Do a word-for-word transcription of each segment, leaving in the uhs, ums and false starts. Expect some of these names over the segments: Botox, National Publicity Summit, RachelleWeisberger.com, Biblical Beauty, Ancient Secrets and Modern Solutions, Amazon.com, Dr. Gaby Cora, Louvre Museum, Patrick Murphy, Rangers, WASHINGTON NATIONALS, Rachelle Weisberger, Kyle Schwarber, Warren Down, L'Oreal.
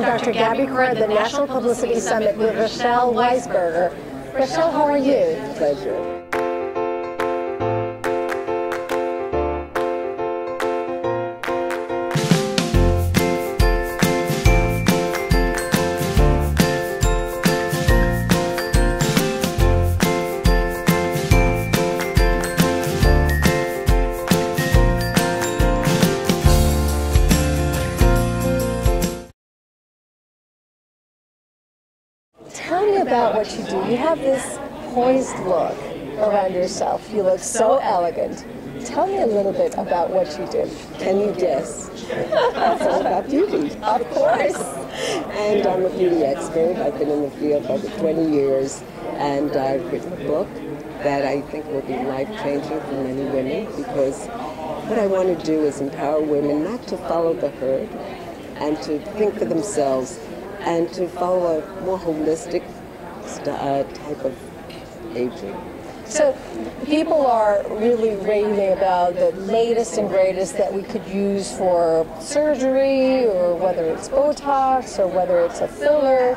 from Doctor Gaby Cora at the National Publicity Summit with Rachelle Weisberger. Rachelle, how are you? Pleasure. About what you do. You have this poised look around yourself. You look so elegant. Tell me a little bit about what you do. Can you guess? It's all about beauty. Of course. And I'm a beauty expert. I've been in the field for over twenty years, and I've written a book that I think will be life-changing for many women, because what I want to do is empower women not to follow the herd and to think for themselves and to follow a more holistic Uh, type of aging. So people are really raving about the latest and greatest that we could use for surgery, or whether it's Botox or whether it's a filler.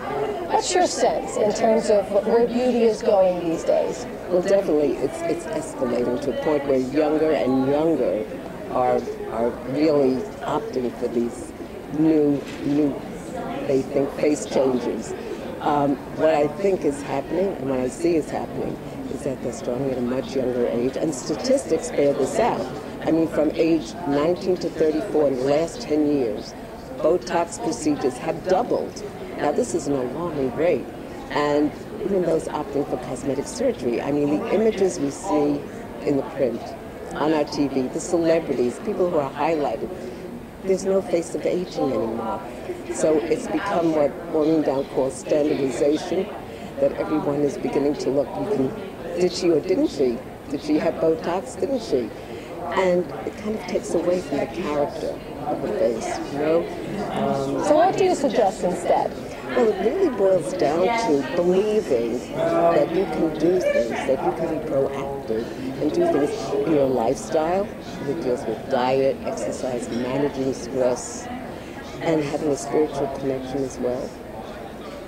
What's your sense in terms of where beauty is going these days? Well, definitely it's, it's escalating to a point where younger and younger are, are really opting for these new, new, they think, face changes. Um, what I think is happening, and what I see is happening, is that they're starting at a much younger age, and statistics bear this out. I mean, from age nineteen to thirty-four, in the last ten years, Botox procedures have doubled. Now, this is an alarming rate, and even those opting for cosmetic surgery, I mean, the images we see in the print, on our T V, the celebrities, people who are highlighted, there's no face of aging anymore. So it's become what Warren Down calls standardization, that everyone is beginning to look, you can, did she or didn't she? Did she have Botox? Didn't she? And it kind of takes away from the character of the face, you know? Um, so what do you suggest instead? Well, it really boils down to believing that you can do things, that you can be proactive and do things in your lifestyle, that deals with diet, exercise, managing stress, and having a spiritual connection as well,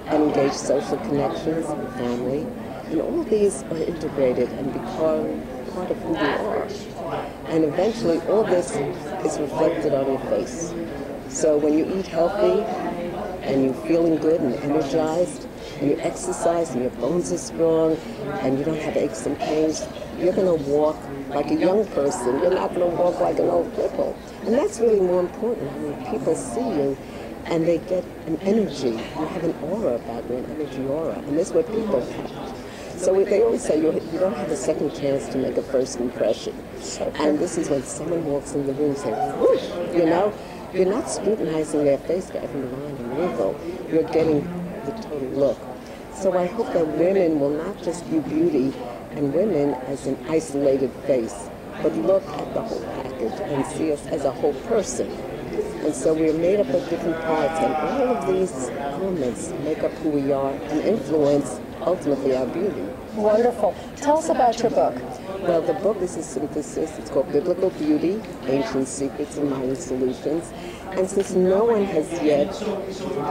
and engage social connections and family. And all of these are integrated and become part of who you are. And eventually all this is reflected on your face. So when you eat healthy, and you're feeling good and energized, and you exercise, and your bones are strong, and you don't have aches and pains, you're going to walk like a young person. You're not going to walk like an old cripple. And that's really more important. I mean, people see you, and they get an energy. You have an aura about you, an energy aura. And that's what people have. So they always say, you don't have a second chance to make a first impression. And this is when someone walks in the room and says, whoosh, you know? You're not scrutinizing their face for every line and wrinkle. You're getting the total look. So I hope that women will not just view beauty and women as an isolated face, but look at the whole package and see us as a whole person. And so we're made up of different parts, and all of these elements make up who we are and influence, ultimately, our beauty. Wonderful. Tell us about your book. Well, the book is a synthesis. It's called Biblical Beauty, Ancient Secrets and Modern Solutions. And since no one has yet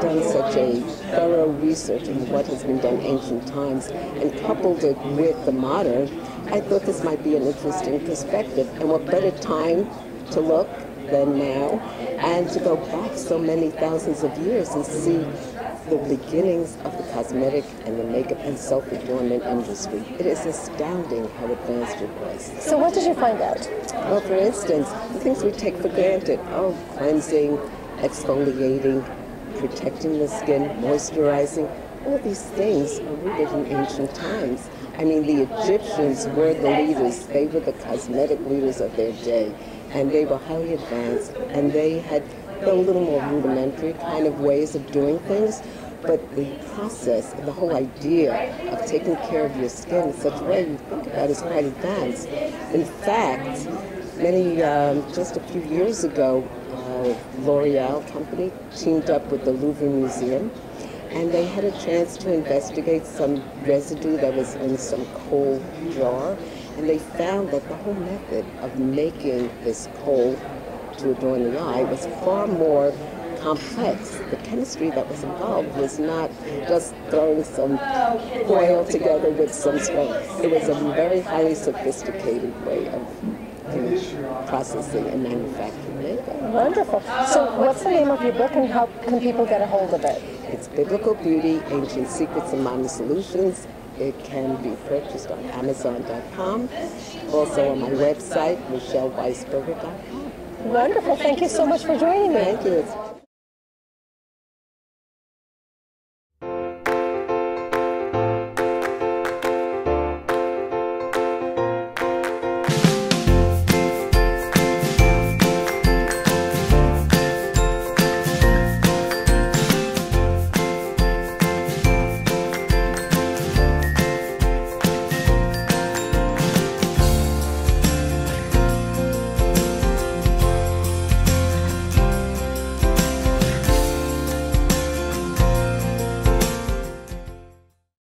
done such a thorough research on what has been done in ancient times and coupled it with the modern, I thought this might be an interesting perspective. And what better time to look than now, and to go back so many thousands of years and see the beginnings of the cosmetic and the makeup and self-adornment industry. It is astounding how advanced it was. So what did you find out? Well, for instance, the things we take for granted. Oh, cleansing, exfoliating, protecting the skin, moisturizing. All these things are rooted in ancient times. I mean, the Egyptians were the leaders. They were the cosmetic leaders of their day. And they were highly advanced, and they had a little more rudimentary kind of ways of doing things, but the process, the whole idea of taking care of your skin in such a way you think about is quite advanced. In fact, many, um, just a few years ago, uh, L'Oreal company teamed up with the Louvre Museum, and they had a chance to investigate some residue that was in some coal jar. And they found that the whole method of making this coal to adorn the eye was far more complex. The chemistry that was involved was not just throwing some oil together with some strength. It was a very highly sophisticated way of processing and manufacturing makeup. Wonderful. So what's the name of your book and how can people get a hold of it? It's Biblical Beauty, Ancient Secrets and Modern Solutions. It can be purchased on Amazon dot com, also on my website, Rachelle Weisberger dot com. Wonderful. Thank you so much for joining me. Thank you.